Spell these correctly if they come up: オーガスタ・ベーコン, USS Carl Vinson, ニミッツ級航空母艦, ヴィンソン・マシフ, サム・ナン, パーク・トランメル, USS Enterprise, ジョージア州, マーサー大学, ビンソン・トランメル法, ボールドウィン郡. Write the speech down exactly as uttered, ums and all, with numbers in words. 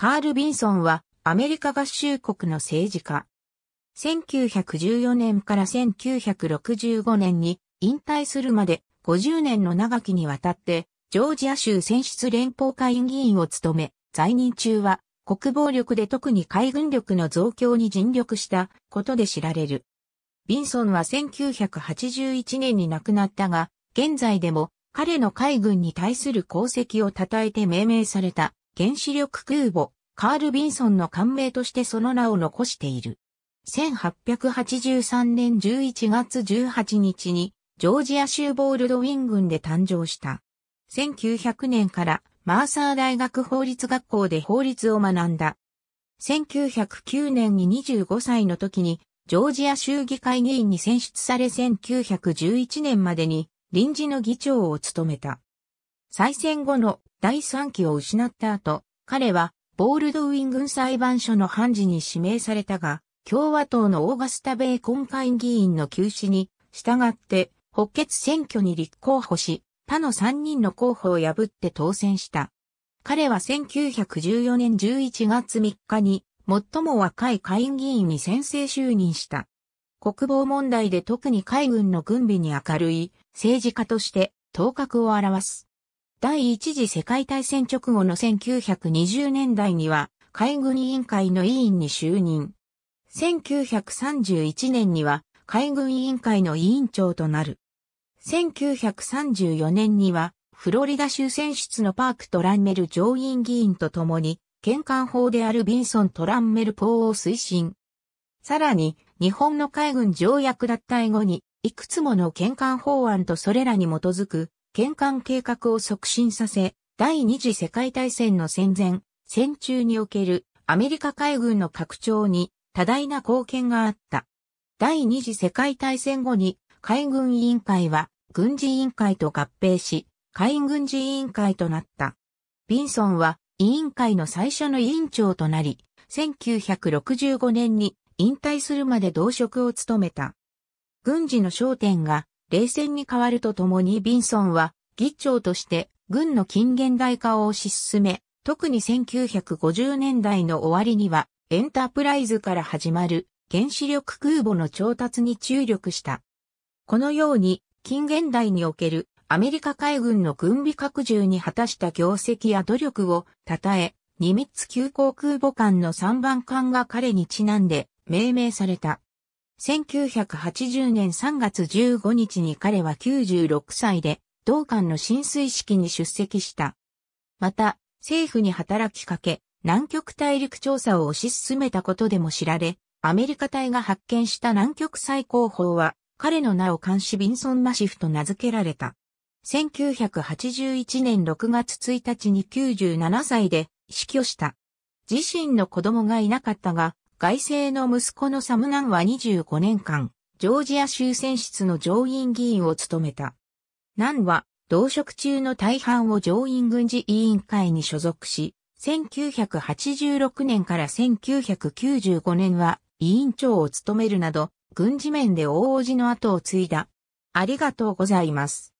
カール・ビンソンはアメリカ合衆国の政治家。せんきゅうひゃくじゅうよねんからせんきゅうひゃくろくじゅうごねんに引退するまでごじゅうねんの長きにわたってジョージア州選出連邦下院議員を務め、在任中は国防力で特に海軍力の増強に尽力したことで知られる。ビンソンはせんきゅうひゃくはちじゅういちねんに亡くなったが、現在でも彼の海軍に対する功績を称えて命名された原子力空母カール・ビンソンの艦名としてその名を残している。せんはっぴゃくはちじゅうさんねんじゅういちがつじゅうはちにちにジョージア州ボールドウィン郡で誕生した。せんきゅうひゃくねんからマーサー大学法律学校で法律を学んだ。せんきゅうひゃくきゅうねんににじゅうごさいの時にジョージア州議会議員に選出されせんきゅうひゃくじゅういちねんまでに臨時の議長を務めた。再選後のだいさんきを失った後、彼はボールドウィン郡裁判所の判事に指名されたが、共和党のオーガスタ・ベーコン下院議員の急死に従って補欠選挙に立候補し、他のさんにんの候補を破って当選した。彼はせんきゅうひゃくじゅうよねんじゅういちがつみっかに最も若い下院議員に先制就任した。国防問題で特に海軍の軍備に明るい政治家として頭角を現す。第一次世界大戦直後のせんきゅうひゃくにじゅうねんだいには海軍委員会の委員に就任。せんきゅうひゃくさんじゅういちねんには海軍委員会の委員長となる。せんきゅうひゃくさんじゅうよねんにはフロリダ州選出のパーク・トランメル上院議員と共に県艦法であるビンソン・トランメル法を推進。さらに日本の海軍条約脱退後にいくつもの県艦法案とそれらに基づく県艦計画を促進させ、第二次世界大戦の戦前、戦中におけるアメリカ海軍の拡張に多大な貢献があった。第二次世界大戦後に海軍委員会は軍事委員会と合併し、海軍事委員会となった。ビンソンは委員会の最初の委員長となり、せんきゅうひゃくろくじゅうごねんに引退するまで同職を務めた。軍事の焦点が冷戦に変わるとともにビンソンは議長として軍の近現代化を推し進め、特にせんきゅうひゃくごじゅうねんだいの終わりにはエンタープライズから始まる原子力空母の調達に注力した。このように、近現代におけるアメリカ海軍の軍備拡充に果たした業績や努力を称え、ニミッツ急行空母艦のさんばんかんが彼にちなんで命名された。せんきゅうひゃくはちじゅうねんさんがつじゅうごにちに彼はきゅうじゅうろくさいで、同艦の進水式に出席した。また、政府に働きかけ、南極大陸調査を推し進めたことでも知られ、アメリカ隊が発見した南極最高峰は、彼の名を冠しビンソンマシフと名付けられた。せんきゅうひゃくはちじゅういちねんろくがつついたちにきゅうじゅうななさいで死去した。自身の子供がいなかったが、外姓の息子のサムナンはにじゅうごねんかん、ジョージア州選出の上院議員を務めた。ナンは、同職中の大半を上院軍事委員会に所属し、せんきゅうひゃくはちじゅうろくねんからせんきゅうひゃくきゅうじゅうごねんは委員長を務めるなど、軍事面で大叔父の後を継いだ。ありがとうございます。